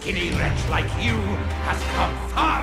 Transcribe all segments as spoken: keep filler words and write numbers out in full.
skinny wretch like you has come far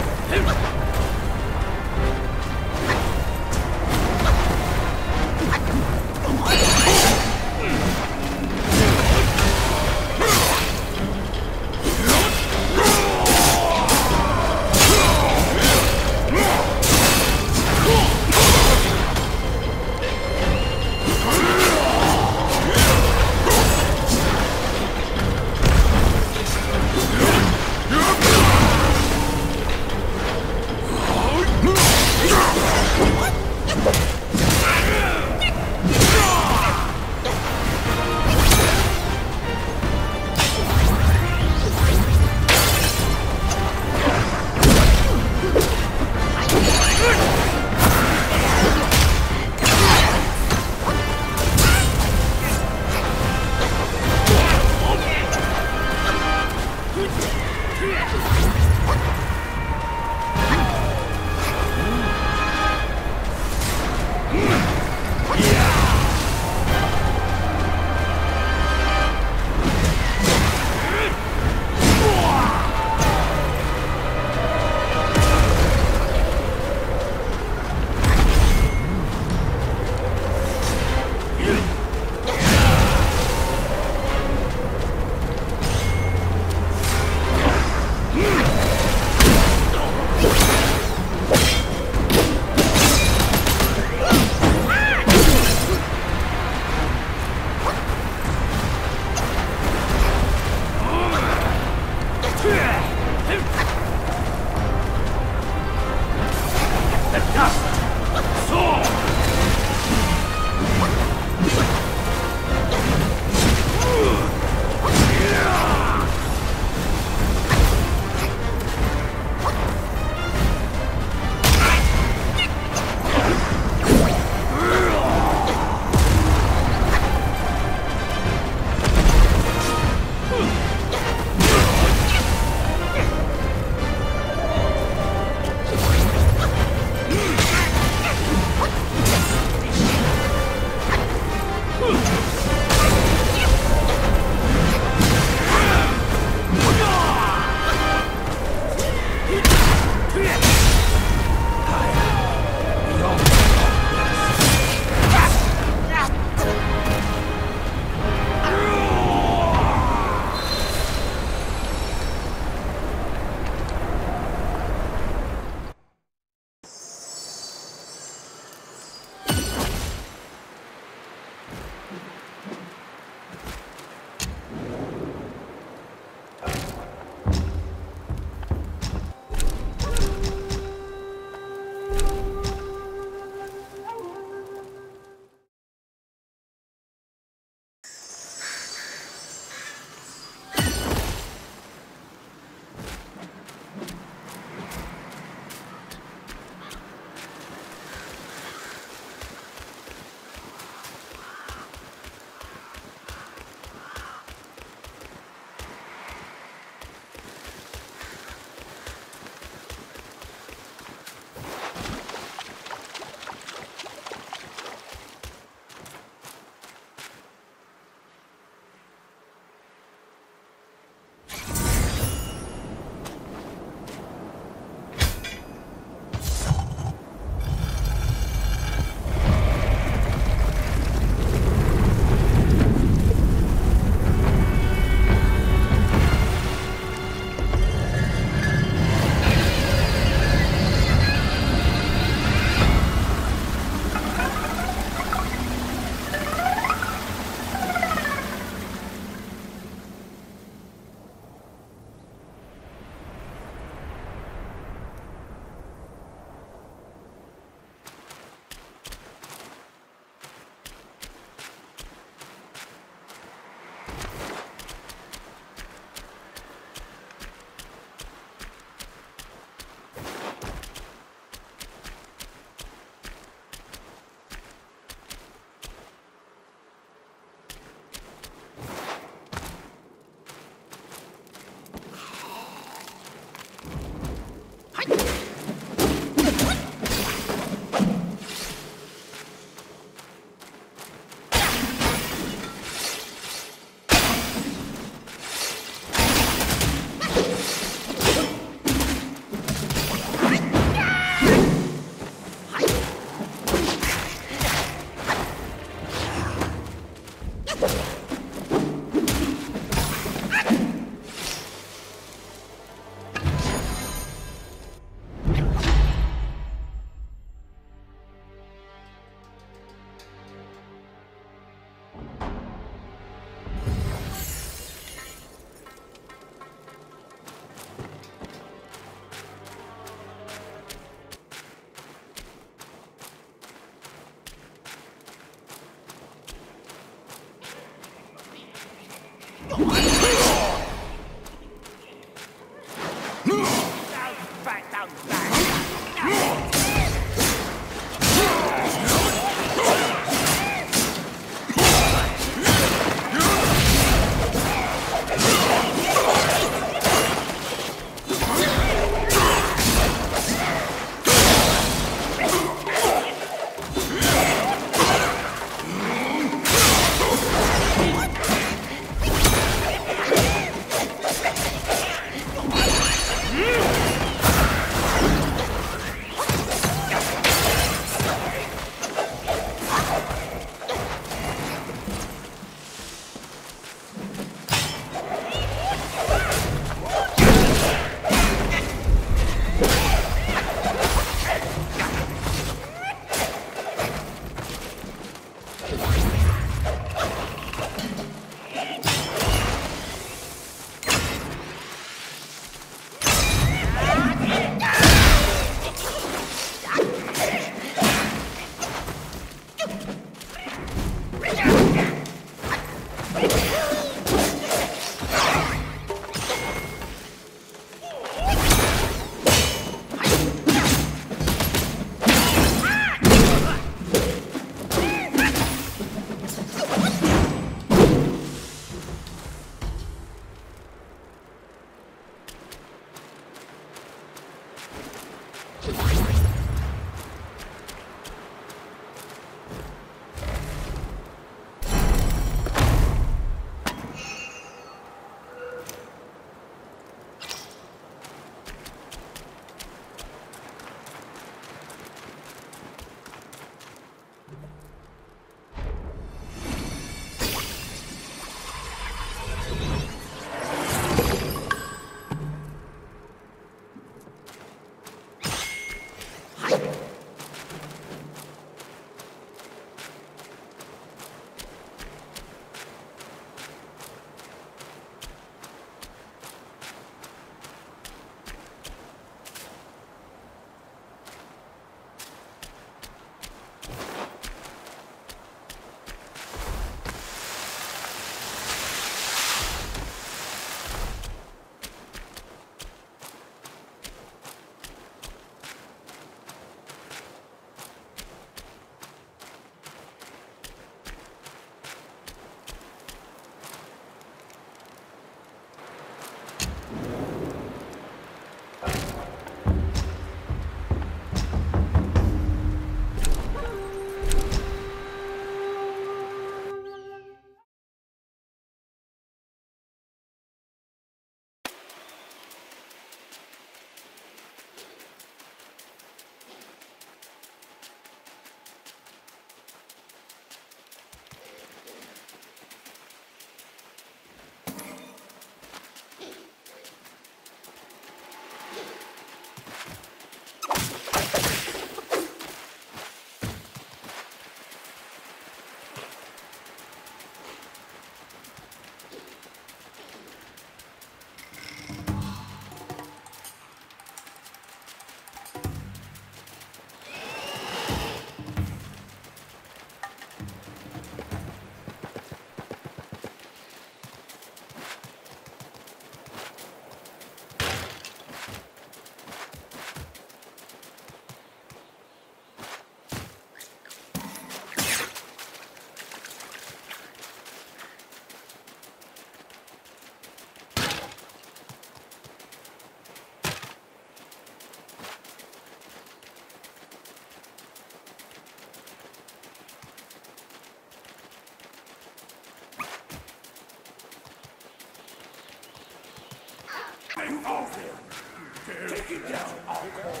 Take it down, alcohols!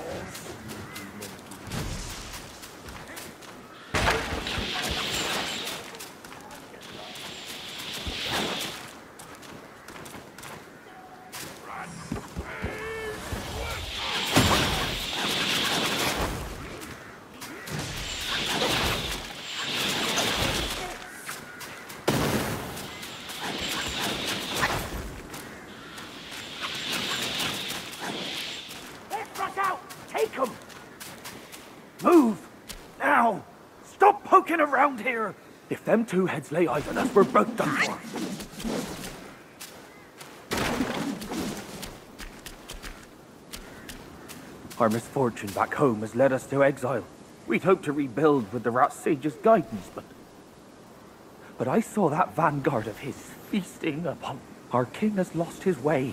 Around here. If them two heads lay eyes on us, we're both done for. Our misfortune back home has led us to exile. We'd hoped to rebuild with the Rat Sage's guidance, but... But I saw that vanguard of his feasting upon... Our king has lost his way.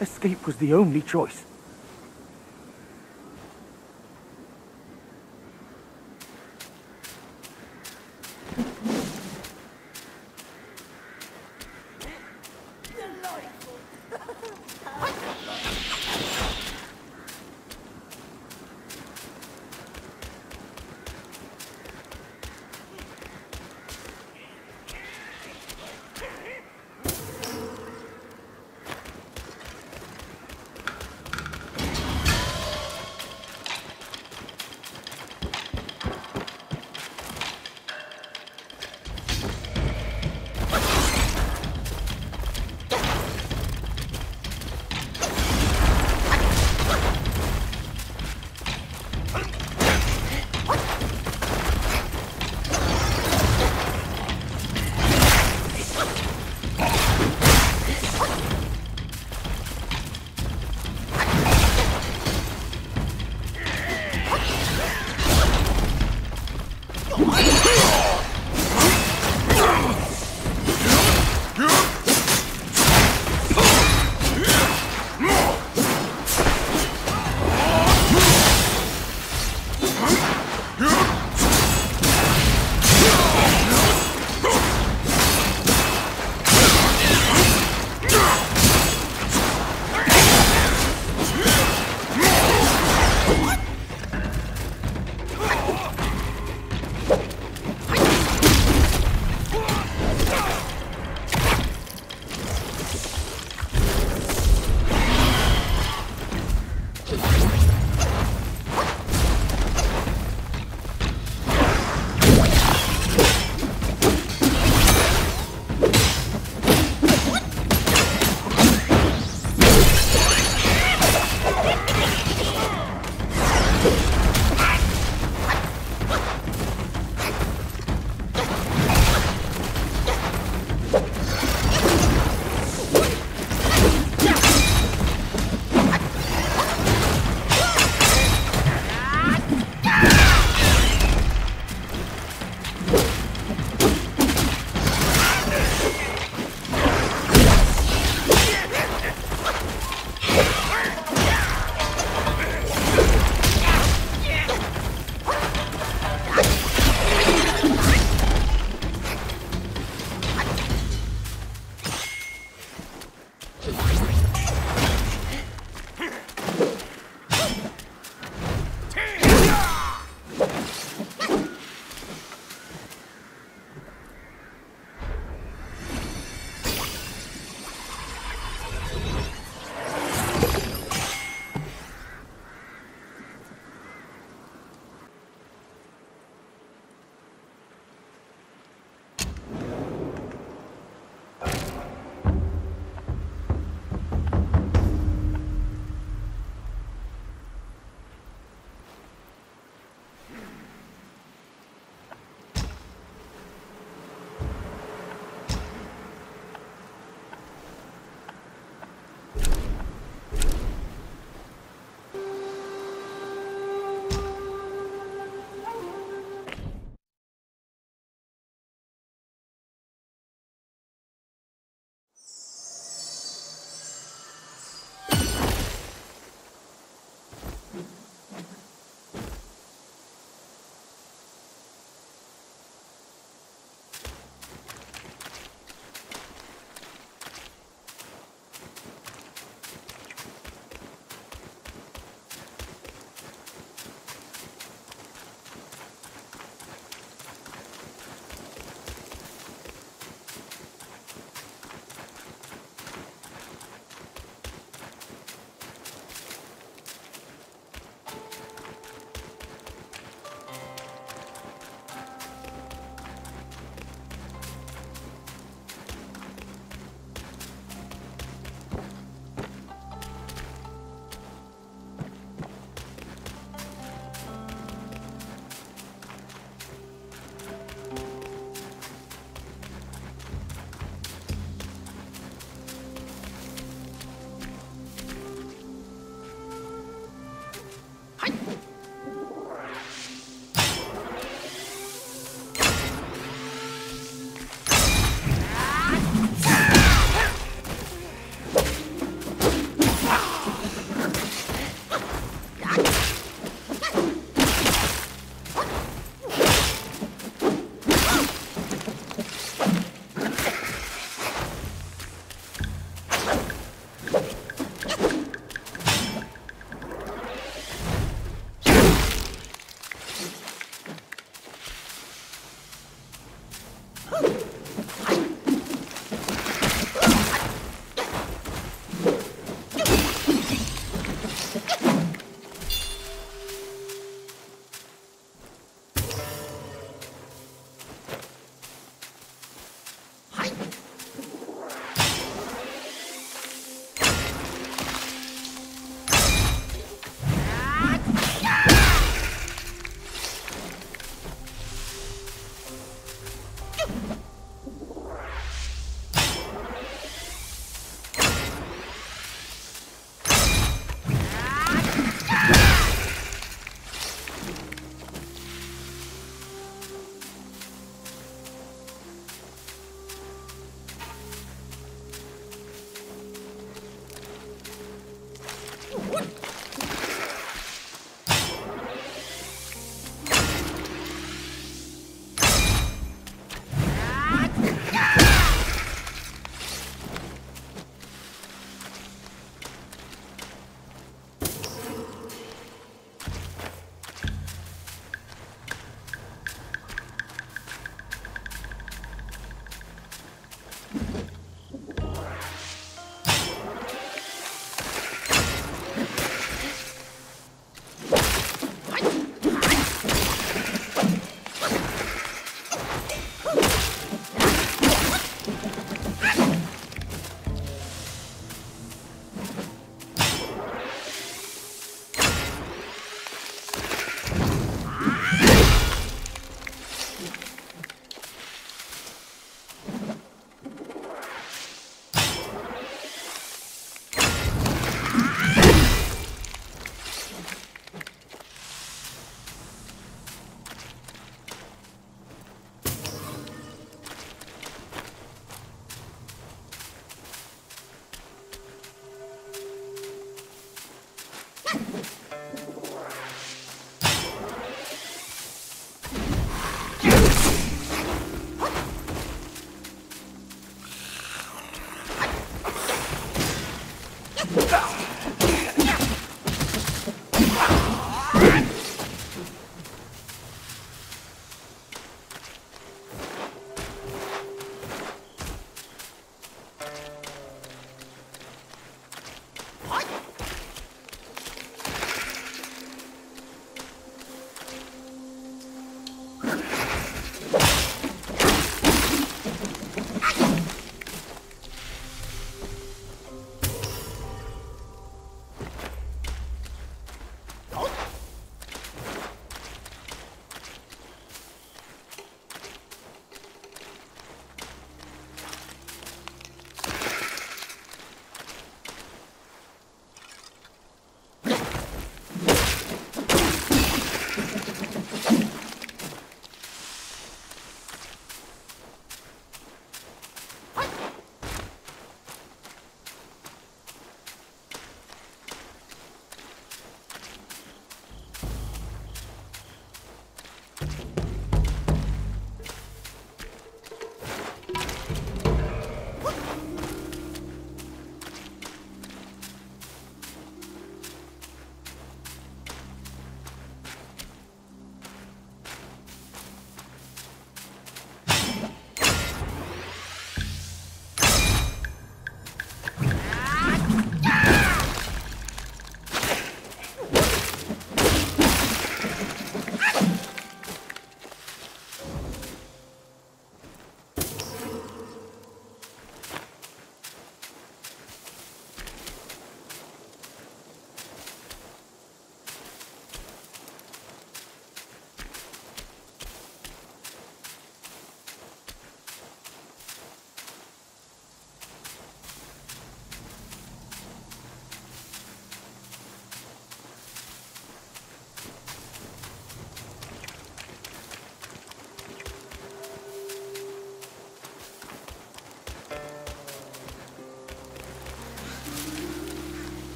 Escape was the only choice.